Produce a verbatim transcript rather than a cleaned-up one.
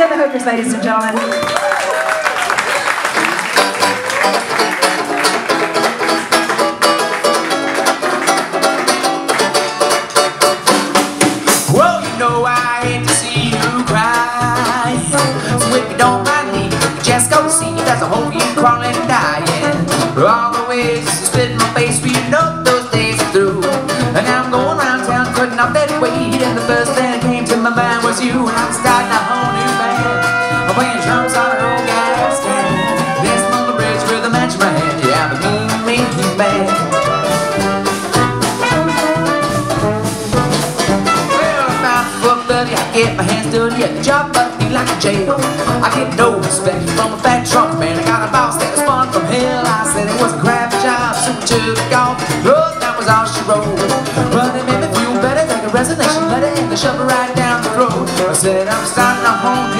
Crimmins and the Hookers, ladies and gentlemen. That's a whole you crawling and dying. All the ways you spit in my face, we know those days are through. And now I'm going around town cutting off that weight, and the first thing that came to my mind was you. And I'm starting a whole new band. I'm playing drums on an old gas can, dancing on the bridge with a match in my hand. Yeah, but me and me, you band. Well, I'm out for thirty, I get my hands dirty at the job, but I feel like a jail. I get no respect from a fat trunk. Oh, that was all she wrote. But it made me feel better, like a resignation letter, and they shove her right down the road. I said I'm starting a home.